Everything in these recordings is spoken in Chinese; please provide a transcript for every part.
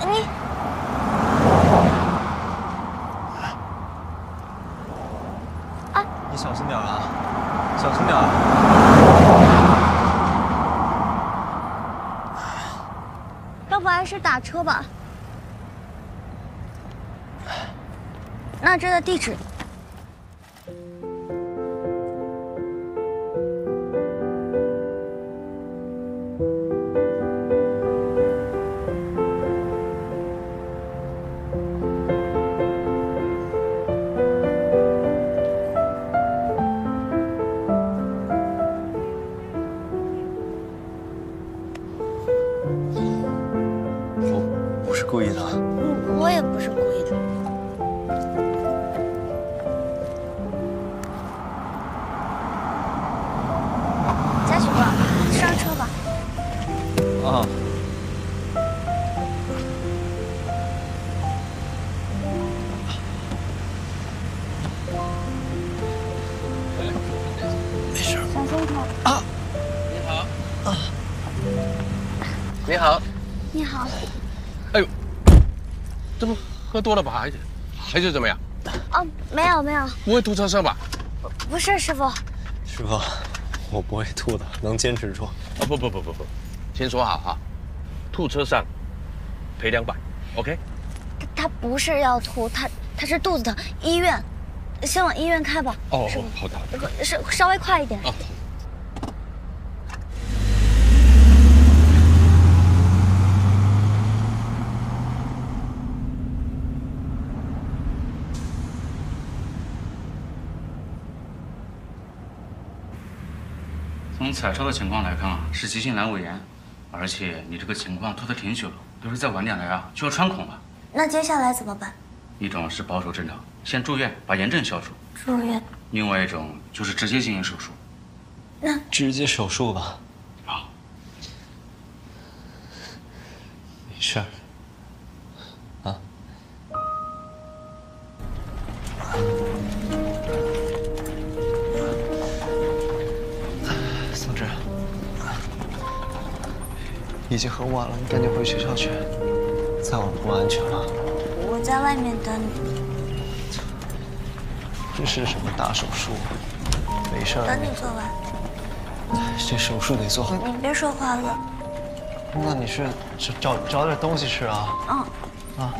哎，啊！你小心点啊，小心点啊！要不还是打车吧。那这的地址。 喝多了吧，还是怎么样？哦，没有没有，不会吐车上吧？不是，师傅。师傅，我不会吐的，能坚持住。啊不，先说好哈，吐车上赔200 ，OK？他不是要吐，他是肚子疼，医院，先往医院开吧。哦，师傅，好的。是稍微快一点。哦。 从彩超的情况来看啊，是急性阑尾炎，而且你这个情况拖得挺久了，要是再晚点来啊，就要穿孔了。那接下来怎么办？一种是保守治疗，先住院把炎症消除。住院。另外一种就是直接进行手术。那直接手术吧。好。没事儿。啊。已经很晚了，你赶紧回学校去，再晚不安全了。我在外面等你。这是什么大手术？没事。等你做完。这手术得做好。你别说话了。那你是找点东西吃啊？嗯。啊。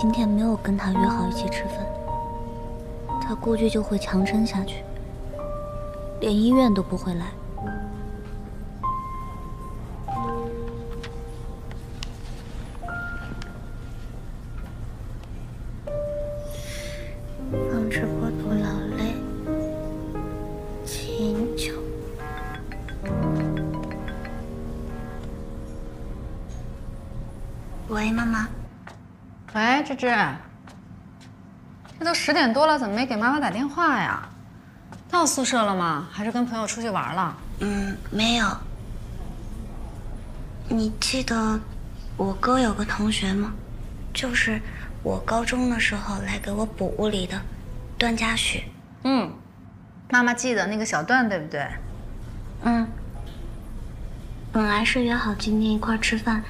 今天没有跟他约好一起吃饭，他估计就会强撑下去，连医院都不会来。刚吃过头劳累，请求。喂，妈妈。 喂，芝芝，这都10点多了，怎么没给妈妈打电话呀？到宿舍了吗？还是跟朋友出去玩了？嗯，没有。你记得我哥有个同学吗？就是我高中的时候来给我补物理的段嘉许。嗯，妈妈记得那个小段，对不对？嗯。本来是约好今天一块吃饭。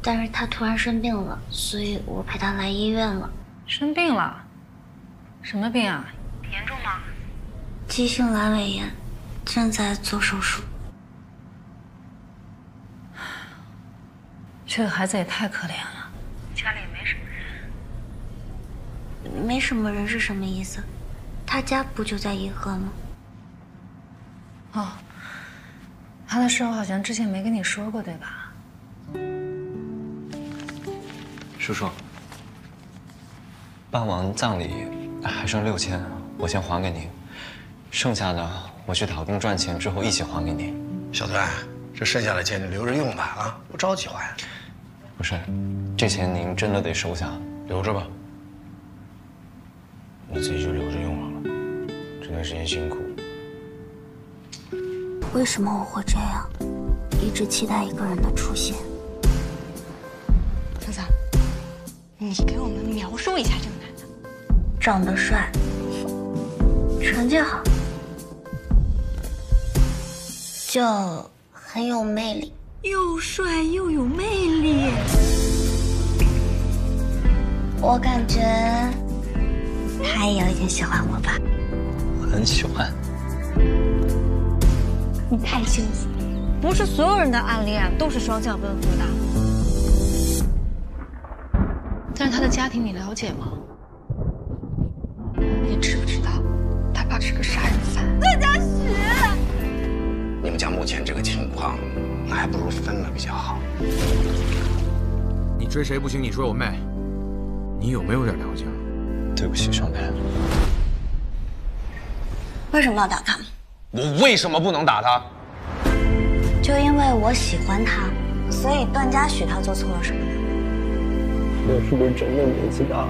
但是他突然生病了，所以我陪他来医院了。生病了？什么病啊？严重吗？急性阑尾炎，正在做手术。这个孩子也太可怜了，家里没什么人。没什么人是什么意思？他家不就在颐和吗？哦，他的事我好像之前没跟你说过，对吧？ 叔叔，办完葬礼还剩6000，我先还给您，剩下的我去打工赚钱之后一起还给您。小段，这剩下的钱你留着用吧，啊，不着急还。不是，这钱您真的得收下，留着吧，你自己就留着用好了。这段时间辛苦。为什么我会这样？一直期待一个人的出现。泽泽，你给我们描述一下这个男的。长得帅，成绩好，就很有魅力。又帅又有魅力。我感觉他也有一点喜欢我吧。我很喜欢。 你太幸福了，不是所有人的暗恋都是双向奔赴的。但是他的家庭你了解吗？你知不知道，他爸是个杀人犯？自家许。你们家目前这个情况，那还不如分了比较好。你追谁不行，你追我妹，你有没有点良心？对不起，兄弟。为什么要打他？ 我为什么不能打他？就因为我喜欢他，所以段嘉许他做错了什么？我是不是真的年纪大了？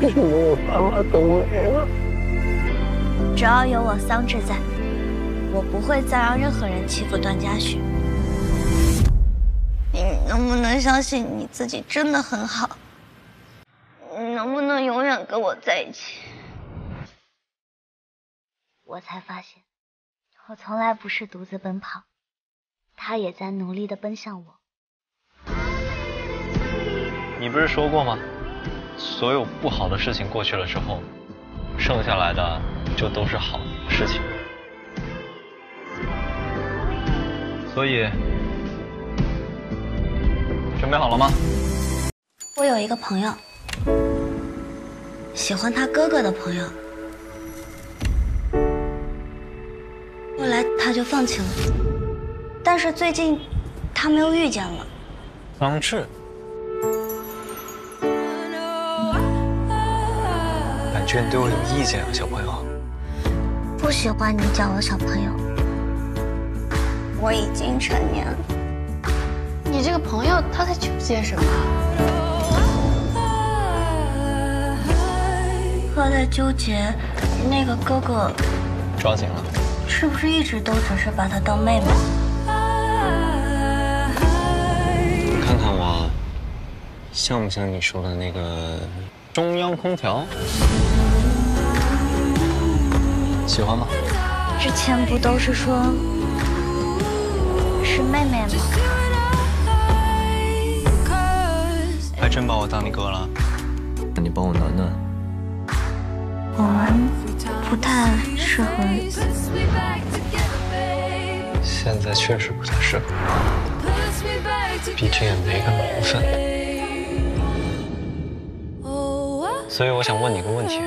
为什么我爸妈都没了？只要有我桑稚在，我不会再让任何人欺负段嘉许。你能不能相信你自己真的很好？你能不能永远跟我在一起？我才发现。 我从来不是独自奔跑，他也在努力地奔向我。你不是说过吗？所有不好的事情过去了之后，剩下来的就都是好事情。所以，准备好了吗？我有一个朋友，喜欢他哥哥的朋友。 后来他就放弃了，但是最近他们又遇见了方志，感觉你对我有意见啊，小朋友。不喜欢你叫我小朋友，我已经成年了。你这个朋友他在纠结什么？他在纠结那个哥哥。抓紧了。 是不是一直都只是把她当妹妹？你看看我，像不像你说的那个中央空调？喜欢吗？之前不都是说是妹妹吗？还真把我当你哥了？那你帮我暖暖。我们。 不太适合，现在确实不太适合，毕竟也没个名分。所以我想问你个问题：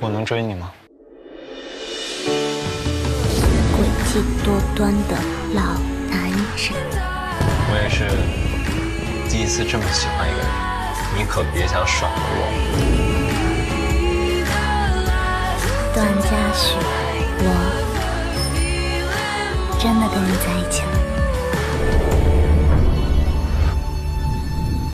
我能追你吗？诡计多端的老男人。我也是第一次这么喜欢一个人，你可别想甩了我。 段嘉许，我真的跟你在一起了。